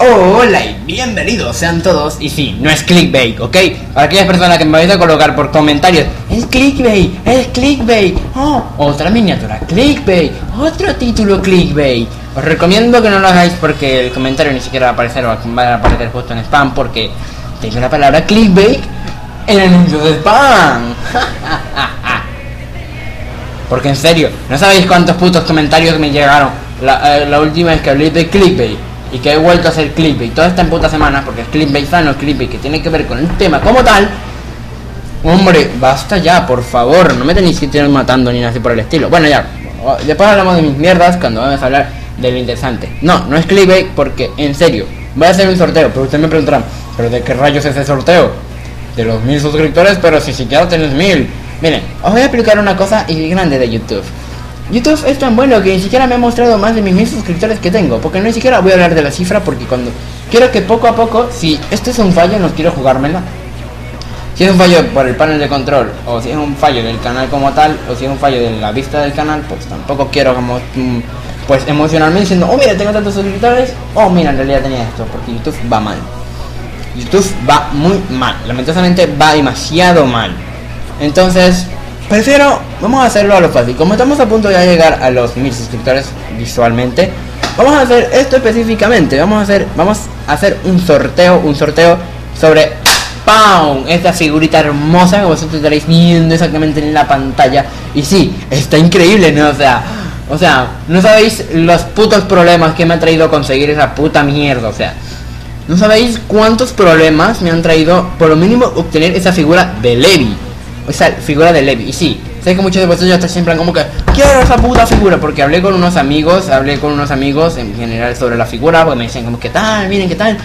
Hola y bienvenidos sean todos. Y sí, no es clickbait, ¿ok? Para aquellas personas que me vais a colocar por comentarios, es clickbait, es clickbait. Oh, otra miniatura clickbait, otro título clickbait. Os recomiendo que no lo hagáis porque el comentario ni siquiera va a aparecer, o va a aparecer justo en spam, porque tengo la palabra clickbait en el anuncio de spam. Porque en serio, no sabéis cuántos putos comentarios me llegaron la última vez que hablé de clickbait. Y que he vuelto a hacer clickbait toda esta puta semana, porque es clickbait sano, clickbait que tiene que ver con el tema como tal. Hombre, basta ya, por favor. No me tenéis que estar matando ni nada así por el estilo. Bueno, ya, después hablamos de mis mierdas cuando vamos a hablar de lo interesante. No, no es clickbait porque, en serio, voy a hacer un sorteo, pero ustedes me preguntarán, ¿pero de qué rayos es ese sorteo? De los 1000 suscriptores, pero si siquiera tenéis 1000. Miren, os voy a explicar una cosa y grande de YouTube. YouTube es tan bueno que ni siquiera me ha mostrado más de mis 1000 suscriptores que tengo, porque ni siquiera voy a hablar de la cifra, porque cuando quiero que poco a poco, si esto es un fallo, no quiero jugármela. Si es un fallo por el panel de control, o si es un fallo del canal como tal, o si es un fallo de la vista del canal, pues tampoco quiero como pues emocionalmente diciendo, oh mira, tengo tantos suscriptores, oh mira, en realidad tenía esto, porque YouTube va mal. YouTube va muy mal, lamentablemente va demasiado mal. Entonces, prefiero, vamos a hacerlo a lo fácil. Como estamos a punto de ya llegar a los 1000 suscriptores visualmente, vamos a hacer esto específicamente. Vamos a hacer un sorteo sobre ¡pam! Esta figurita hermosa que vosotros estaréis viendo exactamente en la pantalla. Y sí, está increíble, ¿no? O sea, no sabéis los putos problemas que me ha traído conseguir esa puta mierda. O sea, no sabéis cuántos problemas me han traído por lo mínimo obtener esa figura de Levi. Esa figura de Levi, y sí, sé que muchos de vosotros ya están siempre como que quiero esa puta figura, porque hablé con unos amigos en general sobre la figura, porque me dicen como que tal, miren que tal,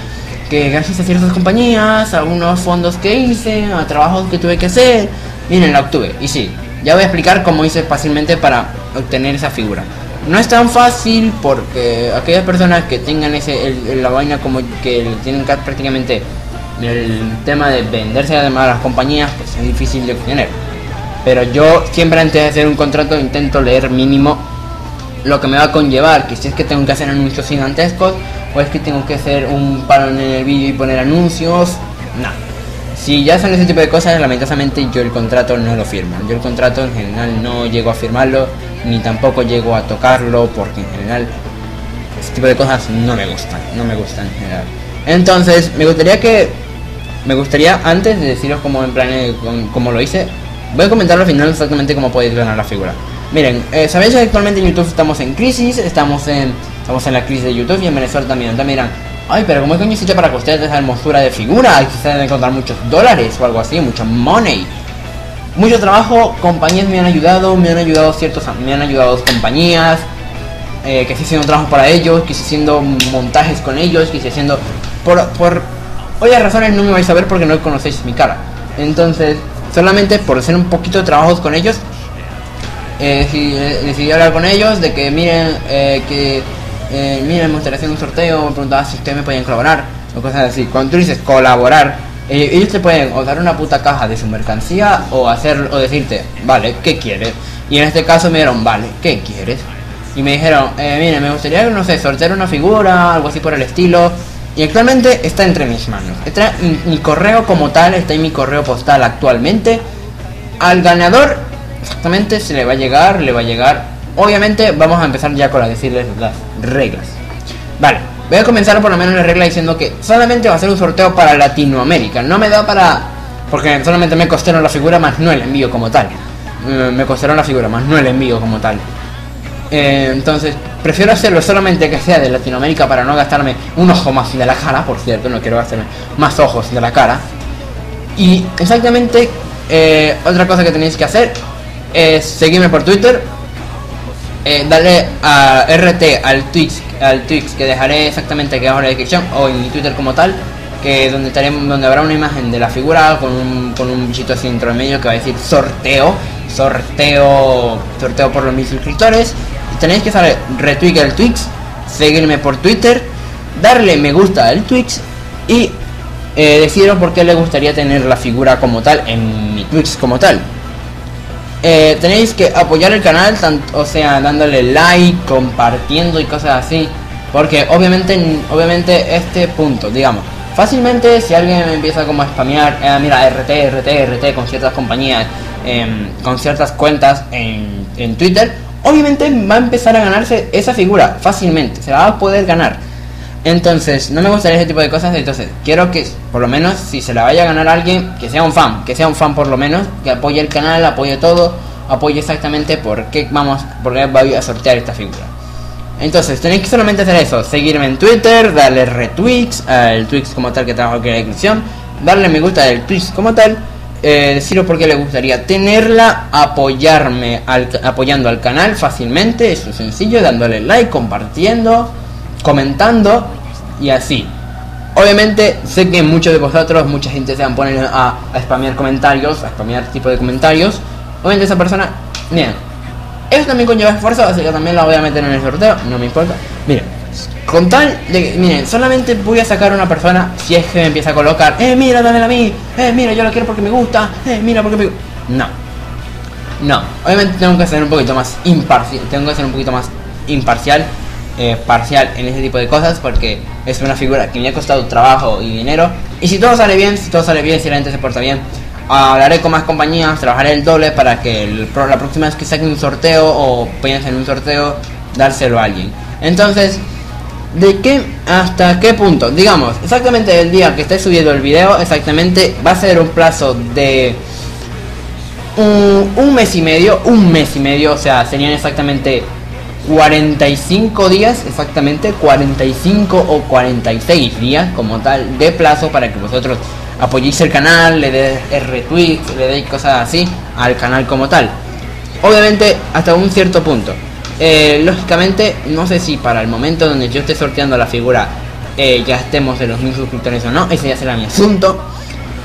que gracias a ciertas compañías, a unos fondos que hice, a trabajos que tuve que hacer, miren, la obtuve. Y sí, ya voy a explicar cómo hice fácilmente para obtener esa figura. No es tan fácil porque aquellas personas que tengan la vaina como que tienen prácticamente el tema de venderse además a las compañías, pues es difícil de obtener. Pero yo siempre antes de hacer un contrato intento leer mínimo lo que me va a conllevar, que si es que tengo que hacer anuncios gigantescos, o es que tengo que hacer un paro en el vídeo y poner anuncios. No, si ya son ese tipo de cosas, lamentablemente yo el contrato no lo firmo. Yo el contrato en general no llego a firmarlo, ni tampoco llego a tocarlo, porque en general ese tipo de cosas no me gustan en general. Entonces me gustaría antes de deciros como en plan como lo hice, voy a comentar al final exactamente cómo podéis ganar la figura. Miren, sabéis que actualmente en YouTube estamos en crisis, estamos en la crisis de YouTube y en Venezuela también. Entonces miran, ay, pero ¿cómo es coño hiciste para que ustedes esa hermosura de figura? Hay que encontrar muchos dólares o algo así, mucho money, mucho trabajo, compañías me han ayudado compañías, que estoy haciendo trabajos para ellos, que estoy haciendo montajes con ellos, que estoy haciendo por obvias razones no me vais a ver porque no conocéis mi cara. Entonces, solamente por hacer un poquito de trabajos con ellos, decidí hablar con ellos de que miren, miren, me gustaría hacer un sorteo, me preguntaba si ustedes me podían colaborar o cosas así. Cuando tú dices colaborar, ellos te pueden o dar una puta caja de su mercancía o decirte, vale, ¿qué quieres? Y en este caso me dieron, vale, ¿qué quieres? Y me dijeron, miren, me gustaría, no sé, sortear una figura, algo así por el estilo. Y actualmente está entre mis manos. Está mi correo como tal, está en mi correo postal actualmente. Al ganador, exactamente, se le va a llegar. Obviamente vamos a empezar ya con decirles las reglas. Vale, voy a comenzar por lo menos la regla diciendo que solamente va a ser un sorteo para Latinoamérica. No me da para... porque solamente me costaron la figura más no el envío como tal. Entonces, prefiero hacerlo solamente que sea de Latinoamérica para no gastarme un ojo más de la cara, por cierto, no quiero gastarme más ojos de la cara. Y exactamente, otra cosa que tenéis que hacer es seguirme por Twitter, darle a RT al Twitch que dejaré exactamente aquí abajo en la descripción, o en Twitter como tal, que es donde habrá una imagen de la figura con un bichito así dentro del medio que va a decir sorteo por los 1000 suscriptores. Tenéis que saber retweet el Twitch, seguirme por Twitter, darle me gusta al Twitch y deciros por qué le gustaría tener la figura como tal en mi Twitch como tal. Tenéis que apoyar el canal, o sea, dándole like, compartiendo y cosas así. Porque obviamente este punto, digamos, fácilmente si alguien me empieza como a spamear, mira, RT con ciertas compañías, con ciertas cuentas en Twitter, obviamente va a empezar a ganarse esa figura fácilmente, se la va a poder ganar. Entonces, no me gustaría ese tipo de cosas, entonces quiero que, por lo menos, si se la vaya a ganar a alguien, que sea un fan por lo menos, que apoye el canal, apoye todo, apoye exactamente por qué voy a sortear esta figura. Entonces, tenéis que solamente hacer eso, seguirme en Twitter, darle retweets al Twix como tal que trabajo aquí en la descripción, darle me gusta del Twix como tal, deciros por qué le gustaría tenerla, apoyando al canal fácilmente, eso es sencillo, dándole like, compartiendo, comentando y así. Obviamente sé que muchos de vosotros, mucha gente se van a poner a spamear comentarios, a spamear tipo de comentarios. Obviamente esa persona, miren, eso también conlleva esfuerzo, así que también la voy a meter en el sorteo, no me importa. Miren, con tal de que, miren, solamente voy a sacar a una persona si es que me empieza a colocar, mira, dámela a mí, mira, yo la quiero porque me gusta, mira, porque me gusta. No, obviamente tengo que ser un poquito más imparcial, parcial en ese tipo de cosas, porque es una figura que me ha costado trabajo y dinero, y si todo sale bien, si la gente se porta bien, hablaré con más compañías, trabajaré el doble para que la próxima vez que saquen un sorteo o piensen en un sorteo, dárselo a alguien. Entonces, ¿de qué hasta qué punto? Digamos, exactamente el día que esté subiendo el video, exactamente va a ser un plazo de un mes y medio, o sea, serían exactamente 45 días, exactamente 45 o 46 días como tal de plazo para que vosotros apoyéis el canal, le deis retweet, le deis cosas así al canal como tal. Obviamente hasta un cierto punto. Lógicamente no sé si para el momento donde yo esté sorteando la figura ya estemos en los 1000 suscriptores o no, ese ya será mi asunto.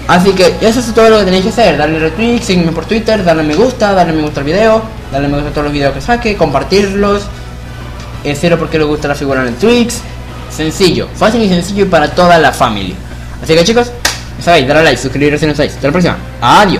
Así que eso es todo lo que tenéis que hacer, darle retweet, seguirme por Twitter, darle me gusta al video, darle me gusta a todos los videos que saque, compartirlos, cero porque le gusta la figura en el Twix, sencillo, fácil y sencillo y para toda la familia. Así que chicos, ya sabéis, darle like, suscribiros si no estáis. Hasta la próxima, adiós.